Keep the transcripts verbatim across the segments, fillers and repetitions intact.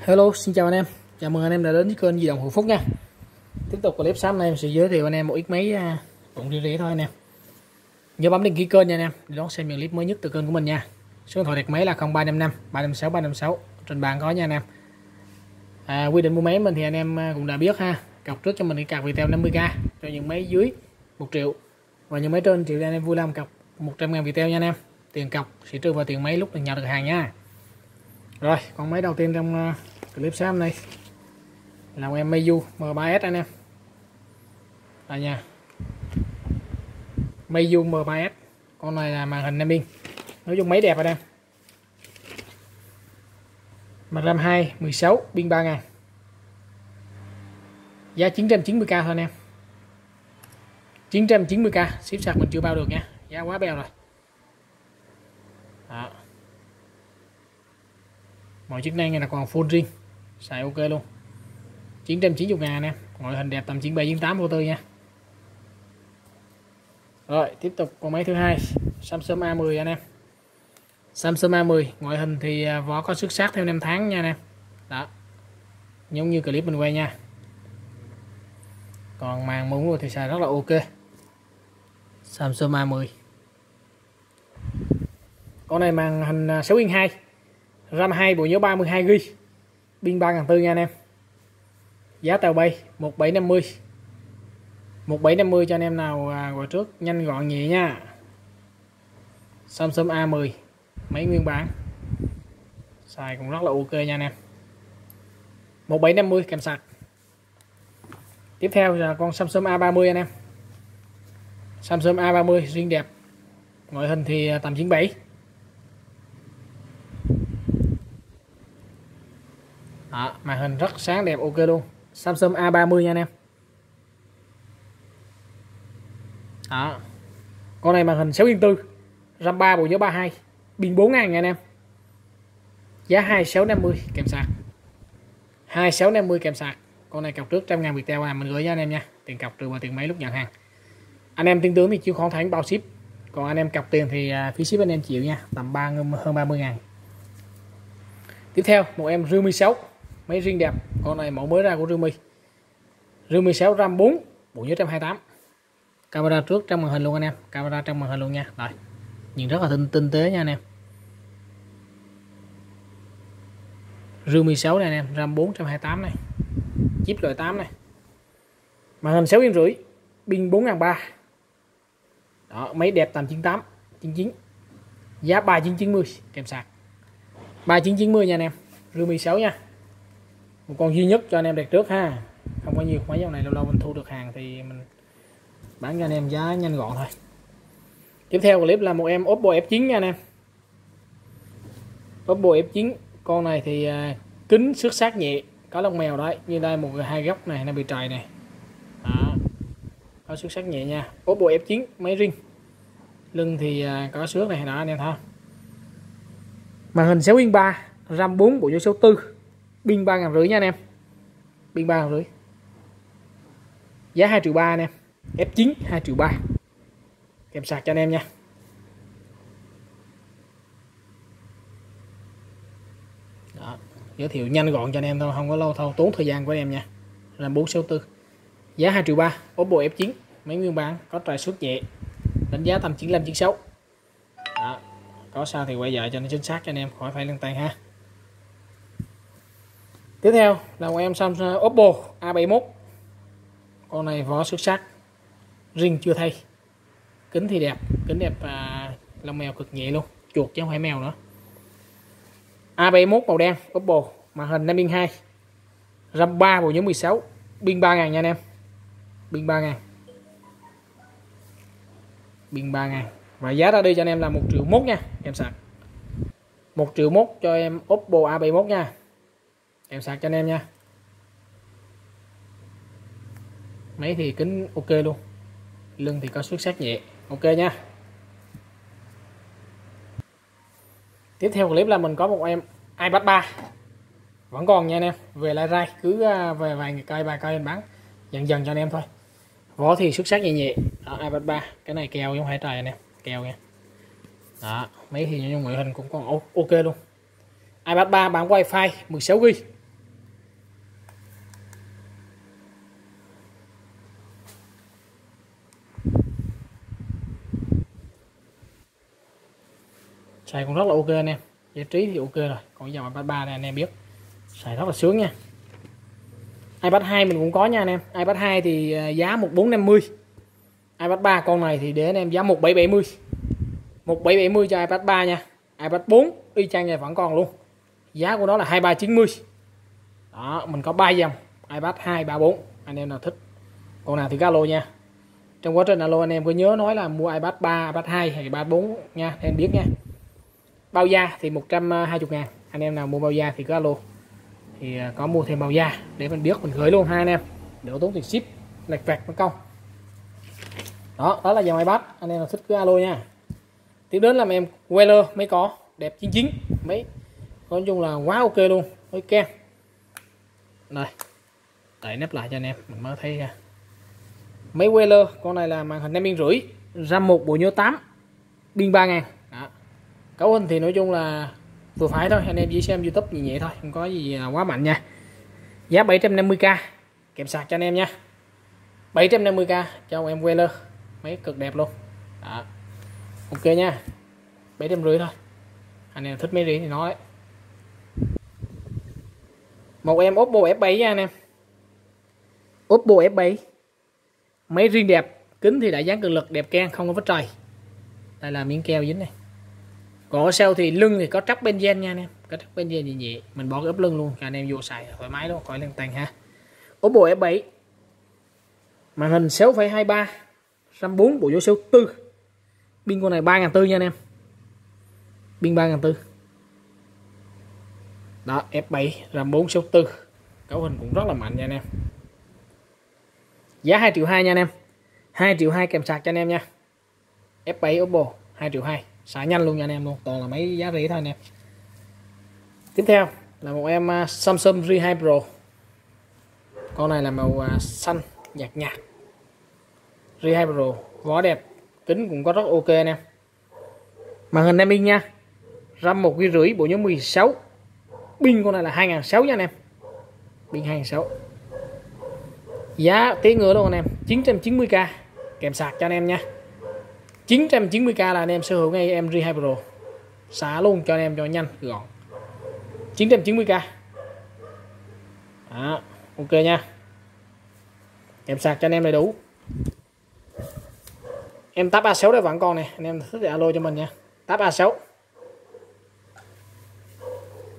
Hello, xin chào anh em. Chào mừng anh em đã đến với kênh Di Động Hữu Phúc nha. Tiếp tục clip sáng nay em sẽ giới thiệu anh em một ít máy đụng rỉ rỉ thôi anh em. Nhớ bấm đăng ký kênh nha anh em, để đón xem những clip mới nhất từ kênh của mình nha. Số điện thoại đặt máy là không ba năm năm ba năm sáu ba năm sáu, trên bàn có nha anh em. À, quy định mua máy mình thì anh em cũng đã biết ha. Cọc trước cho mình thì cọc Viettel năm mươi k cho những máy dưới một triệu. Và những máy trên triệu anh em vui lòng cọc một trăm ngàn Viettel nha anh em. Tiền cọc sẽ trừ vào tiền máy lúc được nhận được hàng nha. Rồi, con máy đầu tiên trong clip sáng nay là con em Meizu M ba S anh em. Đây nha, Meizu M ba S. Con này là màn hình năm inch. Nói chung máy đẹp anh em. Mặt RAM hai, mười sáu, pin ba ngàn. Giá chín trăm chín mươi k thôi anh em. Chín trăm chín mươi k, ship sạc mình chưa bao được nha. Giá quá bèo rồi. Đó, mọi chức năng này là còn full riêng, xài ok luôn. Chín trăm chín mươi ngàn anh em. Ngoại hình đẹp tầm chín bảy chín tám vô tư nha. Rồi tiếp tục con máy thứ hai, Samsung A mười anh em. Samsung A mười ngoại hình thì vỏ có xuất sắc theo năm tháng nha anh em. Đó, giống như clip mình quay nha. Còn màn muốn thì xài rất là ok. Samsung A mười. Con này màn hình sáu inch hai, RAM hai, bộ nhớ ba mươi hai gi bi, pin ba ngàn bốn trăm nha anh em. Giá tàu bay một bảy năm mươi. một bảy năm mươi cho anh em nào gọi trước, nhanh gọn nhẹ nha. Samsung A mười, máy nguyên bản. Xài cũng rất là ok nha anh em. một bảy năm mươi kèm sạc. Tiếp theo là con Samsung A ba mươi anh em. Samsung A ba mươi riêng đẹp. Ngoại hình thì tầm chín bảy. Đó, màn hình rất sáng đẹp ok luôn. Samsung A ba mươi nha anh em. Đó, con này màn hình sáu inch tư, RAM ba, bộ nhớ ba mươi hai, pin bốn ngàn nha anh em. Giá hai sáu năm mươi kèm sạc. Hai sáu năm mươi kèm sạc. Con này cọc trước một trăm ngàn Viettel à, mình gửi cho anh em nha. Tiền cọc trừ vào tiền máy lúc nhận hàng. Anh em tin tưởng thì chịu khoảng tháng bao ship. Còn anh em cọc tiền thì phí ship anh em chịu nha. Tầm ba hơn ba mươi ngàn. Tiếp theo một em Realme sáu, máy riêng đẹp. Con này mẫu mới ra của Realme. Realme sáu, RAM bốn, bộ nhớ một trăm hai mươi tám. Camera trước trong màn hình luôn anh em. Camera trong màn hình luôn nha. Rồi, nhìn rất là tinh, tinh tế nha anh em. Realme sáu này anh em, RAM bốn, một trăm hai mươi tám này, chip loại tám này. Màn hình sáu inch rưỡi, pin bốn ngàn ba trăm. Đó, máy đẹp tầm chín tám chín chín. Giá ba chín chín mươi kèm sạc. ba chín chín mươi nha anh em. Realme sáu nha. Một con duy nhất cho anh em đặt trước ha. Không có nhiều, máy dòng này lâu lâu mình thu được hàng thì mình bán cho anh em giá nhanh gọn thôi. Tiếp theo clip là một em Oppo F chín nha anh em. Oppo F chín, con này thì kính xước xác nhẹ, có lông mèo đấy, như đây một hai góc này nó bị trầy này. Đó, có xước xác nhẹ nha. Oppo F chín máy riêng. Lưng thì có xước này đó anh em thôi. Màn hình sáu inch ba, RAM bốn, bộ nhớ sáu tư, pin ba ngàn rưỡi nha anh em. Pin ba ngàn rưỡi. Giá hai triệu ba trăm anh em. F chín hai triệu ba trăm. Kèm sạc cho anh em nha. Đó, giới thiệu nhanh gọn cho anh em thôi, không có lâu thâu tốn thời gian của anh em nha. RAM bốn sáu tư. Giá hai triệu ba trăm, Oppo F chín, máy nguyên bản, có trài xước nhẹ. Đánh giá tầm chín lăm chín sáu. Đó, có sao thì quay lại cho nó chính xác cho anh em, khỏi phải lăn tay ha. Tiếp theo là con em Samsung Oppo A bảy mốt. Con này vỏ xuất sắc, riêng chưa thay. Kính thì đẹp, kính đẹp à, lông mèo cực nhẹ luôn, chuột chứ không phải mèo nữa. A bảy mốt màu đen, Oppo, màn hình năm inch hai, RAM ba, bộ nhớ mười sáu, pin ba ngàn nha anh em. Pin ba ngàn. Pin ba ngàn. Và giá ra đi cho anh em là một triệu mốt nha, kèm sạc. Một triệu mốt cho em Oppo A bảy mốt nha, kèm sạc cho anh em nha. Máy thì kính ok luôn, lưng thì có xước xác nhẹ, ok nha. Tiếp theo clip là mình có một em iPad ba, vẫn còn nha anh em, về lai rai, cứ về vài ngày cây vài cây em bán dần dần cho anh em thôi. Vỏ thì xước xác nhẹ nhẹ. Đó, iPad ba, cái này kèo giống hải trời anh em, kèo nha. Đó, máy thì ngoại hình cũng còn ok luôn. iPad ba bản wifi mười sáu gi bi, Xài cũng rất là ok anh em, giải trí thì ok rồi. Còn dòng iPad ba này anh em biết xài rất là sướng nha. iPad hai mình cũng có nha anh em. iPad hai thì giá một nghìn bốn trăm năm mươi. iPad ba con này thì để anh em giá một nghìn bảy trăm bảy mươi. một nghìn bảy trăm bảy mươi cho iPad ba nha. iPad bốn y chang này vẫn còn luôn. Giá của nó là hai nghìn ba trăm chín mươi. Đó, mình có ba dòng iPad hai, ba, bốn. Anh em nào thích con nào thì alo nha. Trong quá trình alo anh em có nhớ nói là mua iPad ba, iPad hai hay iPad bốn nha, em biết nha. Bao da thì một trăm hai mươi ngàn. Anh em nào mua bao da thì cứ alo. Thì có mua thêm bao da để mình biết mình gửi luôn hai anh em, đỡ tốn tiền ship lạch vạch mất công. Đó, đó là dòng iPad, anh em nào thích cứ alo nha. Tiếp đến là em Wheeler mới có, đẹp chín chín mấy. Nói chung là quá ok luôn, ok. Đây, đẩy nắp lại cho anh em, mình mới thấy ra. Máy Wheeler, con này là màn hình năm inch rưỡi, RAM một bộ nhớ tám, pin ba ngàn. Đó. Cấu hình thì nói chung là vừa phải thôi, anh em chỉ xem YouTube nhẹ nhẹ thôi, không có gì là quá mạnh nha. Giá bảy trăm năm mươi k, kèm sạc cho anh em nha. bảy trăm năm mươi k cho em Wheeler, máy cực đẹp luôn. Đó. Ok nha, bảy trăm rưỡi thôi. Anh em thích máy gì thì nói. Một em Oppo F bảy nha anh em. Oppo F bảy, máy riêng đẹp, kính thì đã dán cường lực, đẹp keng, không có vết trầy. Đây là miếng keo dính này. Còn ở sau thì lưng thì có trắc benzen nha anh em, có trắc benzen gì nhẹ, mình bỏ cái ốp lưng luôn cho anh em vô xài thoải mái luôn, khỏi lăn tăn ha. Oppo F bảy, màn hình sáu phẩy hai ba, RAM bốn, bộ nhớ sáu mươi tư, pin con này ba nghìn bốn trăm nha anh em, pin ba nghìn bốn trăm. Đó, F bảy RAM bốn sáu tư, cấu hình cũng rất là mạnh nha anh em. Giá hai triệu hai nha anh em, hai triệu hai kèm sạc cho anh em nha. F bảy Oppo hai triệu hai, xả nhanh luôn nha anh em luôn, toàn là mấy giá rẻ thôi anh em. Tiếp theo là một em Samsung Z hai Pro, con này là màu xanh nhạt nhạt. Z hai Pro vỏ đẹp, kính cũng có rất ok anh em. Màn hình năm inch nha, RAM một gigabyte rưỡi, bộ nhớ mười sáu. Pin con này là hai nghìn sáu trăm nha anh em, pin hai nghìn sáu trăm. Giá tí ngựa luôn anh em, chín trăm chín mươi k kèm sạc cho anh em nha. Chín trăm chín mươi k là anh em sở hữu ngay em Z hai Pro, xả luôn cho anh em cho nhanh gọn. Chín trăm chín mươi k. Đó, ok nha, kèm sạc cho anh em đầy đủ. Em Tab A sáu đây vẫn còn nè, anh em thích thì alo cho mình nha. Tab A sáu.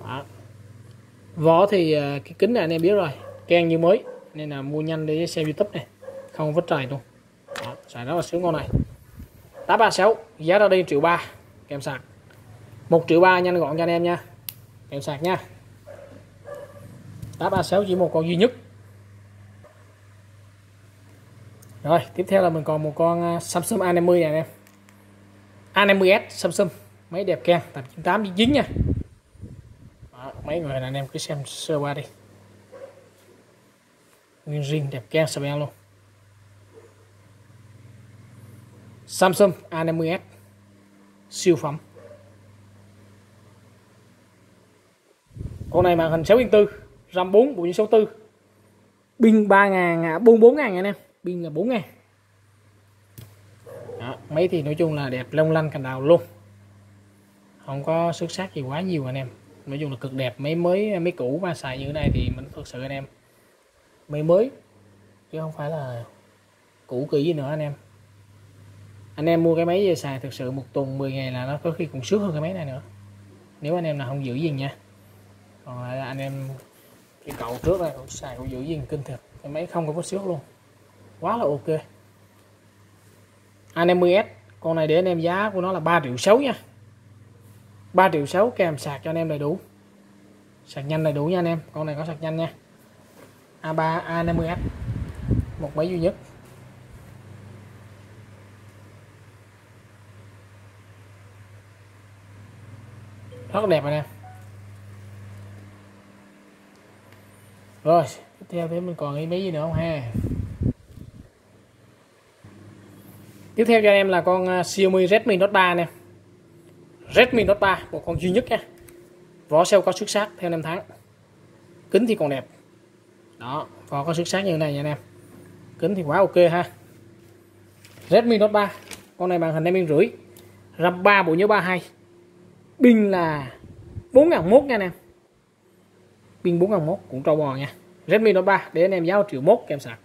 Đó. Vỏ thì cái kính này anh em biết rồi, keng như mới, nên là mua nhanh để xem YouTube này, không vứt trầy luôn. Đó, xài rất là sướng con này. Tab A sáu giá ra đi một triệu ba, kèm sạc một triệu ba, nhanh gọn cho anh em nha, kèm sạc nha. Tab A sáu chỉ một con duy nhất. Rồi tiếp theo là mình còn một con Samsung A năm mươi này anh em, A năm mươi S Samsung, máy đẹp keng, tầm chín tám chín chín nha. Mấy người này anh em cứ xem sơ qua đi, nguyên riêng đẹp keng spell luôn. Samsung A năm mươi S siêu phẩm, con này màn hình sáu phẩy bốn, RAM bốn, bộ nhớ sáu mươi tư, pin ba nghìn, bốn mươi bốn nghìn anh em, pin là bốn nghìn. Đó, máy thì nói chung là đẹp long lanh cành đào luôn, không có xuất sắc gì quá nhiều anh em. Nói chung là cực đẹp, máy mới máy cũ mà xài như thế này thì mình thực sự anh em máy mới chứ không phải là cũ kỹ gì nữa anh em. Anh em mua cái máy về xài thực sự một tuần mười ngày là nó có khi cũng sướng hơn cái máy này nữa, nếu anh em là không giữ gìn nha. Còn lại là anh em cái cậu trước này cũng xài cũng giữ gìn kinh thật, cái máy không có có sướng luôn, quá là ok. A năm mươi S con này để anh em giá của nó là ba triệu sáu nha, ba triệu sáu kèm sạc cho anh em đầy đủ, sạc nhanh đầy đủ nha anh em, con này có sạc nhanh nha. A ba A năm mươi S, một máy duy nhất. Rất đẹp anh em. Rồi, tiếp theo thì mình còn cái máy gì nữa không ha? Tiếp theo cho em là con Xiaomi Redmi Note ba nè. Redmi Note ba, một con duy nhất nha. Vỏ sao có xuất sắc theo năm tháng. Kính thì còn đẹp. Đó, vỏ có xuất sắc như thế này nha anh em. Kính thì quá ok ha. Redmi Note ba, con này màn hình năm inch rưỡi, RAM ba, bộ nhớ ba mươi hai, Pin là bốn nghìn mốt nha anh em. Pin bốn nghìn mốt cũng trâu bò nha. Redmi Note ba để anh em giá một triệu mốt kèm sạc.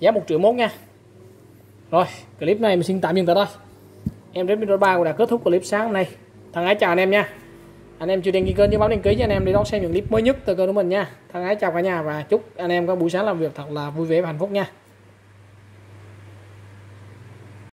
Giá một triệu mốt nha. Rồi, clip này mình xin tạm dừng tại đây. Em Redmi Note ba cũng đã kết thúc clip sáng hôm nay. Thân ái chào anh em nha. Anh em chưa đăng ký kênh nhớ bấm đăng ký cho anh em để đón xem những clip mới nhất từ kênh của mình nha. Thân ái chào cả nhà và chúc anh em có buổi sáng làm việc thật là vui vẻ và hạnh phúc nha.